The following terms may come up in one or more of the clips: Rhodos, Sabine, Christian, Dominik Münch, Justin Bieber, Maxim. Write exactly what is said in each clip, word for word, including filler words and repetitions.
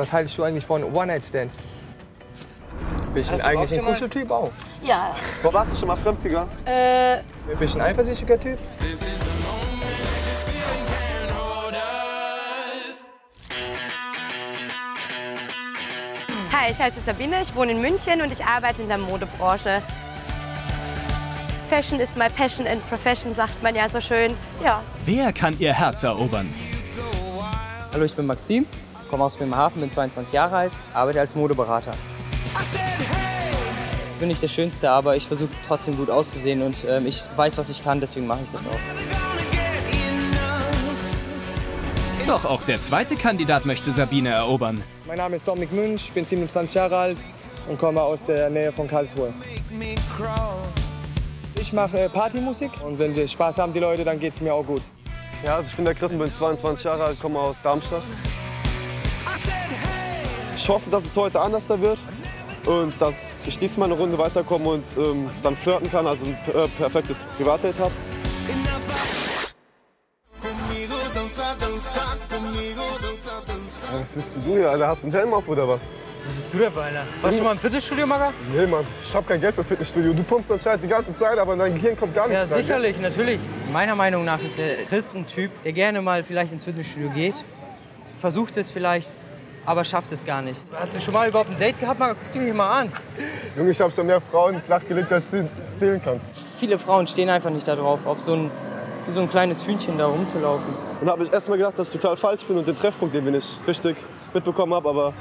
Was haltest du eigentlich von One-Night-Stands? Bist du eigentlich ein Kuscheltyp auch? Ja. Wo warst du schon mal fremdgegangen? Äh. Bist du ein eifersüchtiger Typ? Hi, ich heiße Sabine, ich wohne in München und ich arbeite in der Modebranche. Fashion is my passion and profession, sagt man ja so schön. Ja. Wer kann ihr Herz erobern? Hallo, ich bin Maxim, komme aus Bremerhaven, bin zweiundzwanzig Jahre alt, arbeite als Modeberater. Ich bin nicht der Schönste, aber ich versuche trotzdem gut auszusehen und ähm, ich weiß, was ich kann, deswegen mache ich das auch. Doch auch der zweite Kandidat möchte Sabine erobern. Mein Name ist Dominik Münch, bin siebenundzwanzig Jahre alt und komme aus der Nähe von Karlsruhe. Ich mache Partymusik und wenn sie Spaß haben, die Leute, dann geht es mir auch gut. Ja, also ich bin der Christian, bin zweiundzwanzig Jahre alt, komme aus Darmstadt. Ich hoffe, dass es heute anders da wird und dass ich diesmal eine Runde weiterkomme und ähm, dann flirten kann, also ein äh, perfektes Privatdate habe. Was bist denn du hier, Alter? Hast du einen Helm auf oder was? Was bist du denn, Alter? Warst du schon mal im Fitnessstudio, Maga? Nee, Mann. Ich hab kein Geld für Fitnessstudio. Du pumpst anscheinend die ganze Zeit, aber in dein Gehirn kommt gar nichts rein. Ja, sicherlich, rein, natürlich. Meiner Meinung nach ist der Chris ein Typ, der gerne mal vielleicht ins Fitnessstudio geht, versucht es vielleicht, aber schafft es gar nicht. Hast du schon mal überhaupt ein Date gehabt, Maga? Guck dir mich mal an. Junge, ich hab schon mehr Frauen flachgelegt, als du zählen kannst. Viele Frauen stehen einfach nicht darauf, auf so ein, wie so ein kleines Hühnchen da rumzulaufen. Und da habe ich erst mal gedacht, dass ich total falsch bin und den Treffpunkt, den wir nicht richtig mitbekommen habe, aber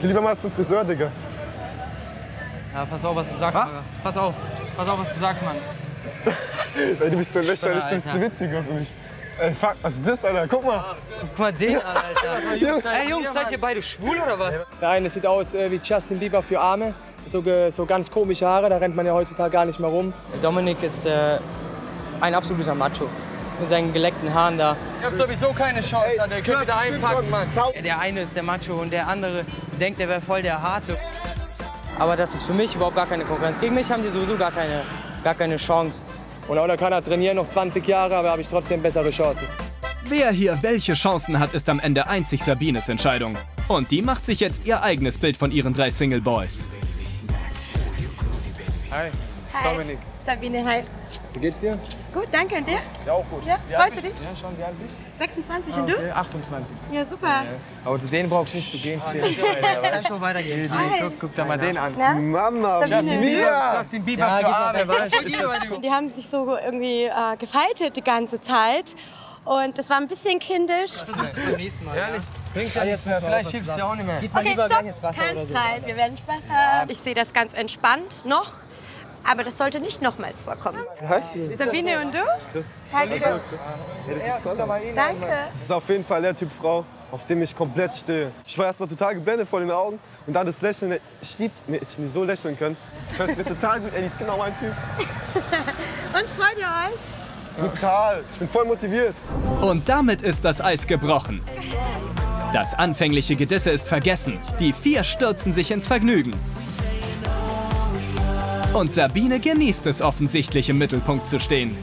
geh lieber mal zum Friseur, Digga. Ja, pass auf, was du sagst, was? Mann. Pass auf, pass auf, was du sagst, Mann. Ey, du bist so lächerlich, du bist ein Witziger für mich. Ey, fuck, was ist das, Alter? Guck mal. Guck mal den, Alter. Jungs, ey, Jungs, seid ihr beide schwul oder was? Nein, es sieht aus wie Justin Bieber für Arme. So, so ganz komische Haare, da rennt man ja heutzutage gar nicht mehr rum. Dominik ist äh, ein absoluter Macho. Mit seinen geleckten Haaren da. Ich hab sowieso keine Chance, ey, Alter. Ihr könnt wieder einpacken, Mann. Der eine ist der Macho und der andere denkt, der wäre voll der Harte. Aber das ist für mich überhaupt gar keine Konkurrenz. Gegen mich haben die sowieso gar keine, gar keine Chance. Und auch da kann er trainieren, noch zwanzig Jahre, aber habe ich trotzdem bessere Chancen. Wer hier welche Chancen hat, ist am Ende einzig Sabines Entscheidung. Und die macht sich jetzt ihr eigenes Bild von ihren drei Single Boys. Hi, hi. Dominik. Sabine, hi. Wie geht's dir? Gut, danke. Und dir? Ja, auch gut. Ja? Freust du dich? Ja, schon. Wie alt bist du? sechsundzwanzig. Ah, okay. Und du? achtundzwanzig. Ja, super. Ja, aber zu denen brauchst du nicht zu gehen. Zu denen kannst du weitergehen. Guck, guck da mal den an. Na? Mama, Justin Bieber. Justin Bieber. Ja, die haben sich so irgendwie äh, gefaltet die ganze Zeit. Und das war ein bisschen kindisch. Ich versuch's beim nächsten Mal. Ehrlich? Bringt das jetzt mehr? Vielleicht hilft's ja auch nicht mehr. Geht mal lieber gleich ins Wasser. Kein Streit, wir werden Spaß haben. Ich sehe das ganz entspannt noch. Aber das sollte nicht nochmals vorkommen. Wie heißt die? Sabine und du? Chris. Hi, Chris. Ja, das ist toll. Danke. Das ist auf jeden Fall der Typ Frau, auf dem ich komplett stehe. Ich war erst mal total geblendet vor den Augen und dann das Lächeln. Ich liebe Mädchen, die so lächeln können. Ich fand es total gut. Ey, die ist genau mein Typ. Und freut ihr euch? Total. Ich bin voll motiviert. Und damit ist das Eis gebrochen. Das anfängliche Gedisse ist vergessen. Die vier stürzen sich ins Vergnügen. Und Sabine genießt es offensichtlich, im Mittelpunkt zu stehen.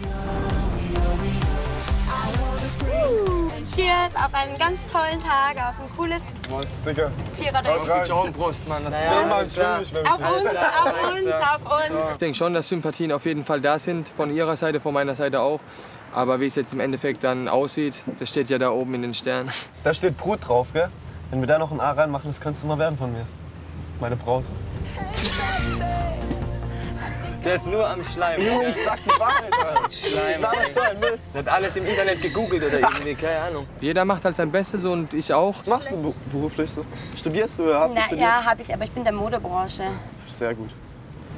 Cheers auf einen ganz tollen Tag, auf ein cooles... Prost, Digga. Cheers, auch Prost, Mann. Das naja, ist immer schwierig, wenn wir auf uns, auf uns, auf uns. Ich denke schon, dass Sympathien auf jeden Fall da sind, von ihrer Seite, von meiner Seite auch. Aber wie es jetzt im Endeffekt dann aussieht, das steht ja da oben in den Sternen. Da steht Brot drauf, gell? Wenn wir da noch ein A reinmachen, das kannst du mal werden von mir. Meine Braut. Der ist nur am Schleim. Ich sag die Wahrheit, Alter. Schleim. Der hat alles im Internet gegoogelt oder irgendwie, keine Ahnung. Jeder macht halt sein Bestes und ich auch. Was machst du beruflich so? Studierst du oder hast du studiert? Ja, habe ich, aber ich bin in der Modebranche. Sehr gut.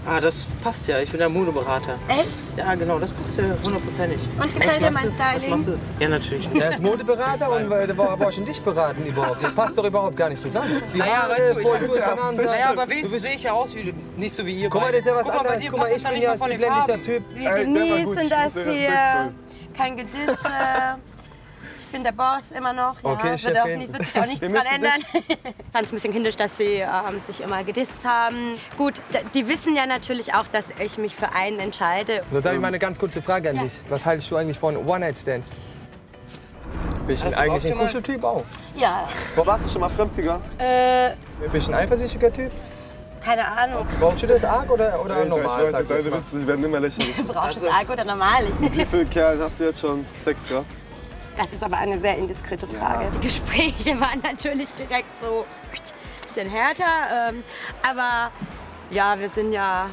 Ah, das passt ja. Ich bin der Modeberater. Echt? Ja, genau, das passt ja hundertprozentig. Und gefällt dir mein Styling? Was machst du? Ja, natürlich. Der ist Modeberater und der war schon dich beraten überhaupt. Das passt doch überhaupt gar nicht zusammen. Die naja, weißt du, ich bin gut von naja, aber wenigstens sehe ich ja aus, wie du, nicht so wie ihr. Guck mal, das ist ja was anderes. Guck mal, ich bin ja ein ländlicher Typ. Wir genießen das hier. Kein Gedisse. Ich bin der Boss immer noch, ja, okay, wird, auch nicht, wird sich auch nichts dran ändern. Ich fand es ein bisschen kindisch, dass sie ähm, sich immer gedisst haben. Gut, die wissen ja natürlich auch, dass ich mich für einen entscheide. Jetzt habe ich mal eine ganz kurze Frage an dich. Ja. Was haltest du eigentlich von One-Night-Stands? Bist du eigentlich ein Kuscheltyp auch? Ja. Wo warst du schon mal fremdgegangen? Äh. Bist du ein eifersüchtiger Typ? Keine Ahnung. Brauchst du das arg oder, oder nee, normal? Ich weiß, deine Witze, die werden immer lächerlich. Du brauchst also, das arg oder normal? Wie viele Kerle hast du jetzt schon Sex gehabt? Das ist aber eine sehr indiskrete Frage. Ja. Die Gespräche waren natürlich direkt so ein bisschen härter. Ähm, aber ja, wir sind ja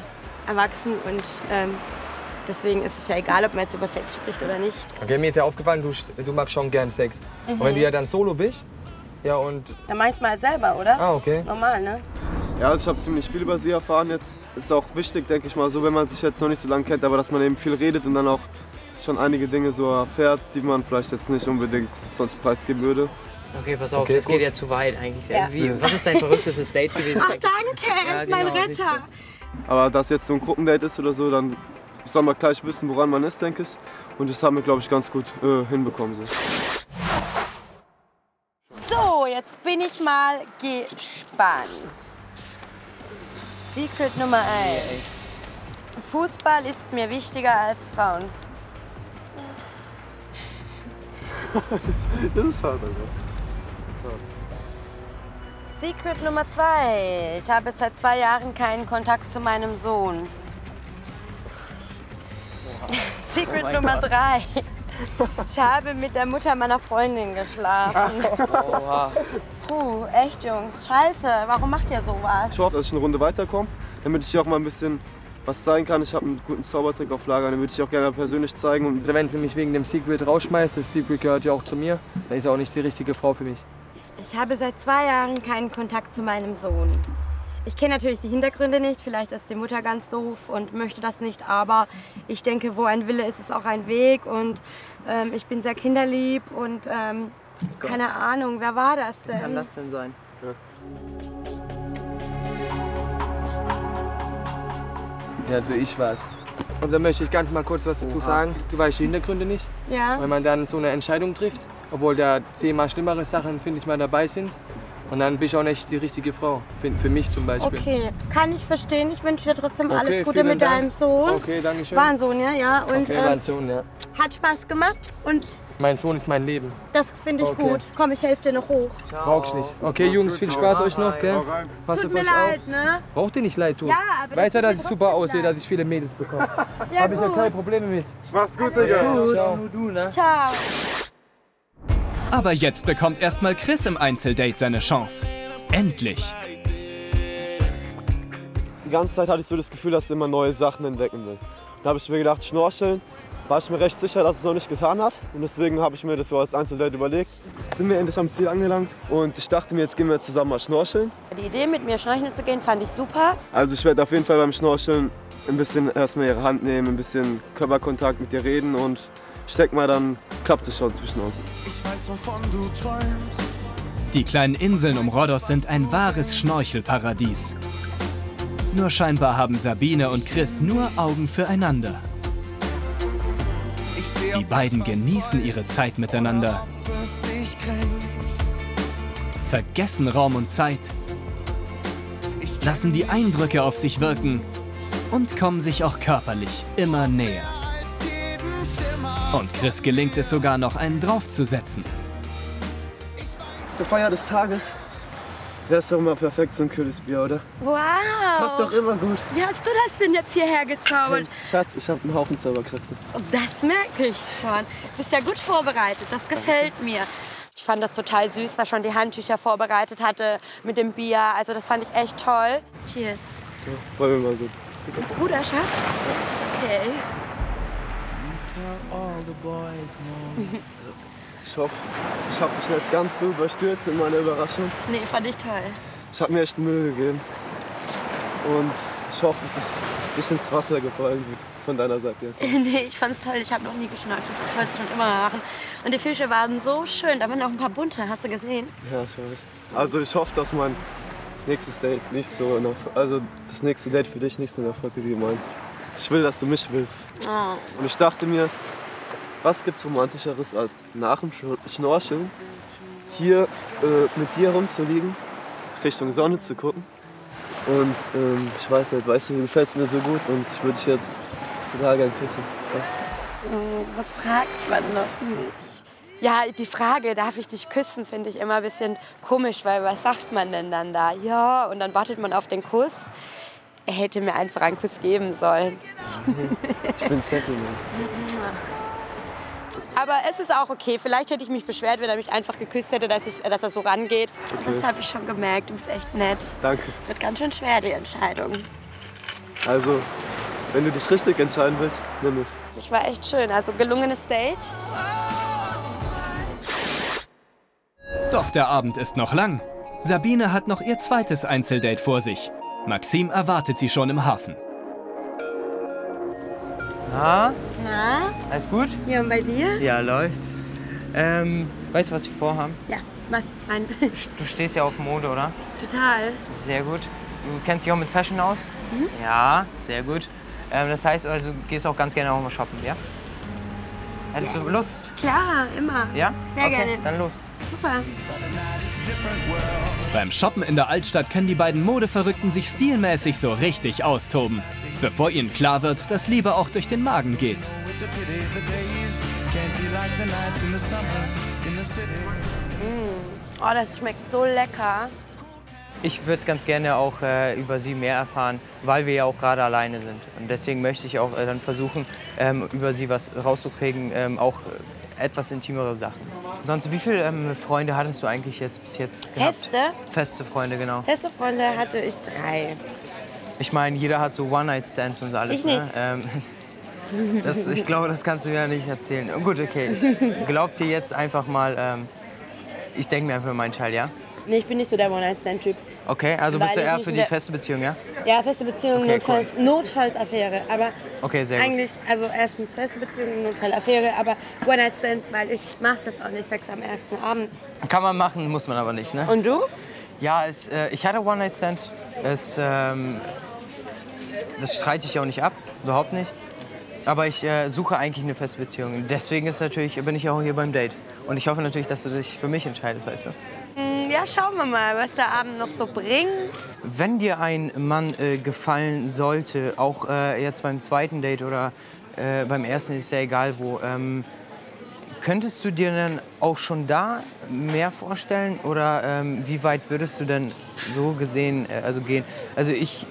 erwachsen und ähm, deswegen ist es ja egal, ob man jetzt über Sex spricht oder nicht. Okay, mir ist ja aufgefallen, du, du magst schon gern Sex. Mhm. Und wenn du ja dann solo bist, ja und... Dann mach ich's mal selber, oder? Ah, okay. Normal, ne? Ja, also ich habe ziemlich viel über sie erfahren jetzt. Ist auch wichtig, denke ich mal, so wenn man sich jetzt noch nicht so lange kennt, aber dass man eben viel redet und dann auch schon einige Dinge so erfährt, die man vielleicht jetzt nicht unbedingt sonst preisgeben würde. Okay, pass auf, okay, das gut. geht ja zu weit eigentlich. Ja. Wie, was ist dein verrücktestes Date gewesen? Ach danke, er ja, ist mein genau, Retter. Aber dass jetzt so ein Gruppendate ist oder so, dann soll man gleich wissen, woran man ist, denke ich. Und das haben wir, glaube ich, ganz gut äh, hinbekommen. So. so, jetzt bin ich mal gespannt. Secret Nummer eins. Fußball ist mir wichtiger als Frauen. Das ist hart, Alter. Das ist hart. Secret Nummer zwei. Ich habe seit zwei Jahren keinen Kontakt zu meinem Sohn. Wow. Secret oh Nummer Gott. drei. Ich habe mit der Mutter meiner Freundin geschlafen. Oha. Puh, echt Jungs, scheiße. Warum macht ihr sowas? Ich hoffe, dass ich eine Runde weiterkomme, damit ich hier auch mal ein bisschen was zeigen kann. Ich habe einen guten Zaubertrick auf Lager, den würde ich auch gerne persönlich zeigen. Und also wenn sie mich wegen dem Secret rausschmeißt, das Secret gehört ja auch zu mir, dann ist auch nicht die richtige Frau für mich. Ich habe seit zwei Jahren keinen Kontakt zu meinem Sohn. Ich kenne natürlich die Hintergründe nicht, vielleicht ist die Mutter ganz doof und möchte das nicht, aber ich denke, wo ein Wille ist, ist auch ein Weg und ähm, ich bin sehr kinderlieb und ähm, keine Ahnung, wer war das denn? Wie kann das denn sein? Ja, also ich war's. Und da möchte ich ganz mal kurz was dazu sagen. Du weißt die Hintergründe nicht, ja. Wenn man dann so eine Entscheidung trifft, obwohl da zehnmal schlimmere Sachen, finde ich mal, dabei sind. Und dann bin ich auch nicht die richtige Frau, für, für mich zum Beispiel. Okay, kann ich verstehen. Ich wünsche dir trotzdem okay, alles Gute mit Dank. deinem Sohn. Okay, danke schön. War ein Sohn, ja? ja. Und, okay, ähm, war ein Sohn, ja. Hat Spaß gemacht und... Mein Sohn ist mein Leben. Das finde ich okay. gut. Komm, ich helfe dir noch hoch. Ciao. Brauchst nicht. Okay, Mach's Jungs, gut. viel Spaß euch noch, gell? Passt Tut mir leid, auf. ne? Braucht ihr nicht leid tun. Ja, aber Weiß ja, dass ich super aussehe, dass ich viele Mädels bekomme. ja, Habe ich ja keine Probleme mit. Mach's gut, Digga. Gut. Ciao. Du, ne? Ciao. Aber jetzt bekommt erstmal Chris im Einzeldate seine Chance. Endlich! Die ganze Zeit hatte ich so das Gefühl, dass ich immer neue Sachen entdecken will. Da habe ich mir gedacht, Schnorcheln, war ich mir recht sicher, dass es noch nicht getan hat. Und deswegen habe ich mir das so als Einzeldate überlegt. Jetzt sind wir endlich am Ziel angelangt und ich dachte mir, jetzt gehen wir zusammen mal schnorcheln. Die Idee, mit mir schnorcheln zu gehen, fand ich super. Also ich werde auf jeden Fall beim Schnorcheln ein bisschen erstmal ihre Hand nehmen, ein bisschen Körperkontakt mit ihr reden und steck mal, dann klappt es schon zwischen uns. Ich weiß, wovon du träumst. Die kleinen Inseln um Rhodos sind ein wahres Schnorchelparadies. Nur scheinbar haben Sabine und Chris nur Augen füreinander. Die beiden genießen ihre Zeit miteinander. Vergessen Raum und Zeit. Lassen die Eindrücke auf sich wirken. Und kommen sich auch körperlich immer näher. Und Chris gelingt es sogar noch, einen draufzusetzen. Zur Feier des Tages wäre es doch immer perfekt, so ein kühles Bier, oder? Wow! Passt doch immer gut. Wie hast du das denn jetzt hierher gezaubert? Hey, Schatz, ich habe einen Haufen Zauberkräfte. Das merke ich schon. Du bist ja gut vorbereitet, das gefällt mir. Ich fand das total süß, was schon die Handtücher vorbereitet hatte mit dem Bier. Also das fand ich echt toll. Cheers. So, wollen wir mal so. Bruderschaft? Okay. Ich hoffe, ich habe mich nicht ganz so überstürzt in meiner Überraschung. Nee, fand ich toll. Ich habe mir echt Mühe gegeben. Und ich hoffe, es ist nicht ins Wasser gefallen von deiner Seite jetzt. Nee, ich fand's toll. Ich habe noch nie geschnorchelt. Ich wollte es schon immer machen. Und die Fische waren so schön. Da waren auch ein paar bunte. Hast du gesehen? Ja, ich weiß. Also ich hoffe, dass mein nächstes Date nicht so... In Erfolg, also das nächste Date für dich nicht so ein Erfolg wie du meinst. Ich will, dass du mich willst. Oh. Und ich dachte mir, was gibt's Romantischeres als nach dem Schnorcheln hier äh, mit dir rumzuliegen, Richtung Sonne zu gucken. Und ähm, ich weiß nicht, weißt du, mir gefällt's mir so gut und ich würde dich jetzt total gern küssen. Was, was fragt man noch? Ja, die Frage, darf ich dich küssen, finde ich immer ein bisschen komisch, weil was sagt man denn dann da? Ja, und dann wartet man auf den Kuss. Er hätte mir einfach einen Kuss geben sollen. Ich bin happy, man. Aber es ist auch okay. Vielleicht hätte ich mich beschwert, wenn er mich einfach geküsst hätte, dass, ich, dass er so rangeht. Okay. Das habe ich schon gemerkt. Du bist echt nett. Danke. Es wird ganz schön schwer, die Entscheidung. Also, wenn du dich richtig entscheiden willst, nimm es. Ich war echt schön. Also, gelungenes Date. Doch der Abend ist noch lang. Sabine hat noch ihr zweites Einzeldate vor sich. Maxim erwartet sie schon im Hafen. Na? Na? Alles gut? Ja, und bei dir? Ja, läuft. Ähm, weißt du, was wir vorhaben? Ja, was? Nein. Du stehst ja auf Mode, oder? Total. Sehr gut. Du kennst dich auch mit Fashion aus? Mhm. Ja, sehr gut. Ähm, das heißt, also, du gehst auch ganz gerne auch mal shoppen, ja? Hättest ja. du Lust? Klar, immer. Ja? Sehr okay, gerne. Dann los. Super. Beim Shoppen in der Altstadt können die beiden Modeverrückten sich stilmäßig so richtig austoben, bevor ihnen klar wird, dass Liebe auch durch den Magen geht. Mmh. Oh, das schmeckt so lecker. Ich würde ganz gerne auch äh, über sie mehr erfahren, weil wir ja auch gerade alleine sind. Und deswegen möchte ich auch äh, dann versuchen, ähm, über sie was rauszukriegen, ähm, auch äh, etwas intimere Sachen. Sonst, wie viele ähm, Freunde hattest du eigentlich jetzt bis jetzt gehabt? Feste? Feste Freunde, genau. Feste Freunde hatte ich drei. Ich meine, jeder hat so One-Night-Stands und alles. Ich nicht. Ne? Ähm, das, ich glaube, das kannst du mir ja nicht erzählen. Gut, okay, ich glaub dir jetzt einfach mal, ähm, ich denke mir einfach meinen Teil, ja? Nee, ich bin nicht so der One-Night-Stand-Typ. Okay, also bist du eher für die feste Beziehung, ja? Ja, feste Beziehung, okay, notfalls, cool. Notfallsaffäre. Aber okay, sehr eigentlich, gut. Also erstens feste Beziehung, Notfallaffäre, aber One-Night-Stands, weil ich mache das auch nicht, Sex am ersten Abend. Kann man machen, muss man aber nicht, ne? Und du? Ja, es, äh, ich hatte One-Night-Stand. Ähm, das streite ich auch nicht ab, überhaupt nicht. Aber ich äh, suche eigentlich eine feste Beziehung. Deswegen ist natürlich, bin ich auch hier beim Date. Und ich hoffe natürlich, dass du dich für mich entscheidest, weißt du? Ja, schauen wir mal, was der Abend noch so bringt. Wenn dir ein Mann äh, gefallen sollte, auch äh, jetzt beim zweiten Date oder äh, beim ersten, ist ja egal wo, ähm, könntest du dir dann auch schon da mehr vorstellen? Oder ähm, wie weit würdest du denn so gesehen äh, also gehen? Also ich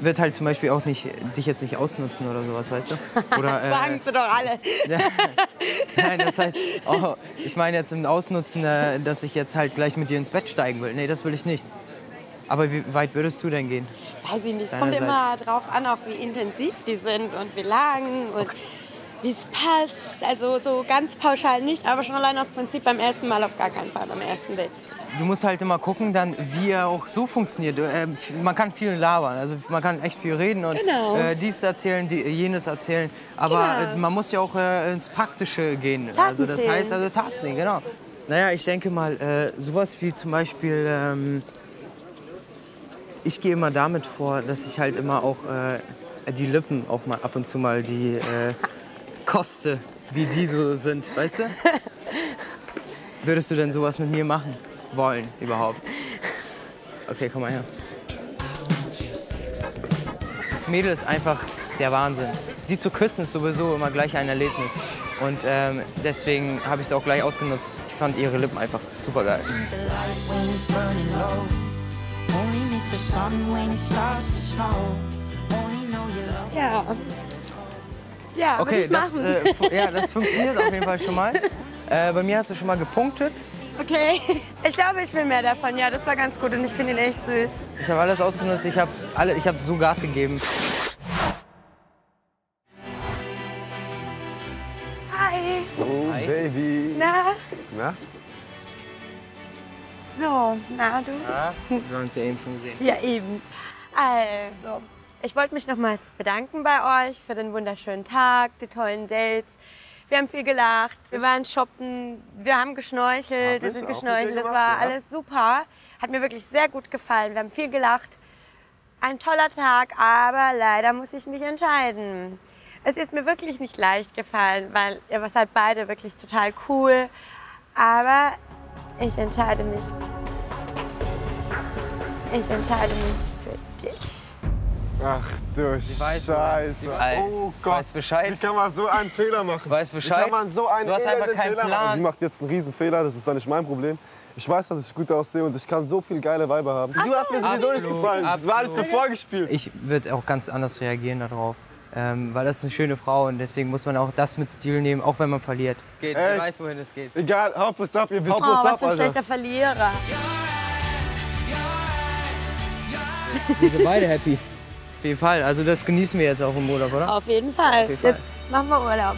würde halt zum Beispiel auch nicht, dich jetzt nicht ausnutzen oder sowas, weißt du? Oder, das sagen äh, sie doch alle. Nein, das heißt, oh, ich meine jetzt im Ausnutzen, äh, dass ich jetzt halt gleich mit dir ins Bett steigen will. Nee, das will ich nicht. Aber wie weit würdest du denn gehen? Weiß ich nicht. Es kommt immer drauf an, auch wie intensiv die sind und wie lang und okay, wie es passt. Also so ganz pauschal nicht, aber schon allein aus Prinzip beim ersten Mal auf gar keinen Fall, beim ersten Date. Du musst halt immer gucken, dann, wie er auch so funktioniert. Äh, man kann viel labern, also man kann echt viel reden und genau, äh, dies erzählen, die, jenes erzählen. Aber genau, äh, man muss ja auch äh, ins Praktische gehen. Taten also das sehen. heißt also Taten sehen, genau. Naja, ich denke mal, äh, sowas wie zum Beispiel, ähm, ich gehe immer damit vor, dass ich halt immer auch äh, die Lippen auch mal ab und zu mal die äh, koste, wie die so sind, weißt du? Würdest du denn sowas mit mir machen? Wollen, überhaupt. Okay, komm mal her. Das Mädel ist einfach der Wahnsinn. Sie zu küssen ist sowieso immer gleich ein Erlebnis. Und ähm, deswegen habe ich es auch gleich ausgenutzt. Ich fand ihre Lippen einfach super geil. Ja. Ja, okay, das, äh, ja, das funktioniert auf jeden Fall schon mal. Äh, bei mir hast du schon mal gepunktet. Okay, ich glaube, ich will mehr davon. Ja, das war ganz gut und ich finde ihn echt süß. Ich habe alles ausgenutzt, ich habe alle, ich habe so Gas gegeben. Hi. Oh, hi. Baby. Na? Na? So, na du? Na, wir haben uns ja eben schon gesehen. Ja, eben. Also, ich wollte mich nochmals bedanken bei euch für den wunderschönen Tag, die tollen Dates. Wir haben viel gelacht, wir waren shoppen, wir haben geschnorchelt, wir sind geschnorchelt, das war alles super. Hat mir wirklich sehr gut gefallen, wir haben viel gelacht. Ein toller Tag, aber leider muss ich mich entscheiden. Es ist mir wirklich nicht leicht gefallen, weil ihr wart halt beide wirklich total cool. Aber ich entscheide mich. Ich entscheide mich für dich. Ach du Scheiße. Oh Gott. Weiß Bescheid. Wie kann man so einen Fehler machen? Weiß Bescheid. Wie kann man so einen du hast einfach keinen Fehler Plan. Machen? Sie macht jetzt einen riesen Fehler, das ist doch nicht mein Problem. Ich weiß, dass ich gut aussehe und ich kann so viele geile Weiber haben. Ach, du hast mir sowieso absolut, nicht gefallen. Absolut. Das war alles nur vorgespielt. Ich würde auch ganz anders reagieren darauf. Ähm, weil das ist eine schöne Frau und deswegen muss man auch das mit Stil nehmen, auch wenn man verliert. Geht, ich weiß, wohin es geht. Egal, hau bloß ab, ihr wisst bloß ab, was für ein schlechter Verlierer. Wir sind beide happy. Auf jeden Fall, also das genießen wir jetzt auch im Urlaub, oder? Auf jeden Fall. Auf jeden Fall. Jetzt machen wir Urlaub.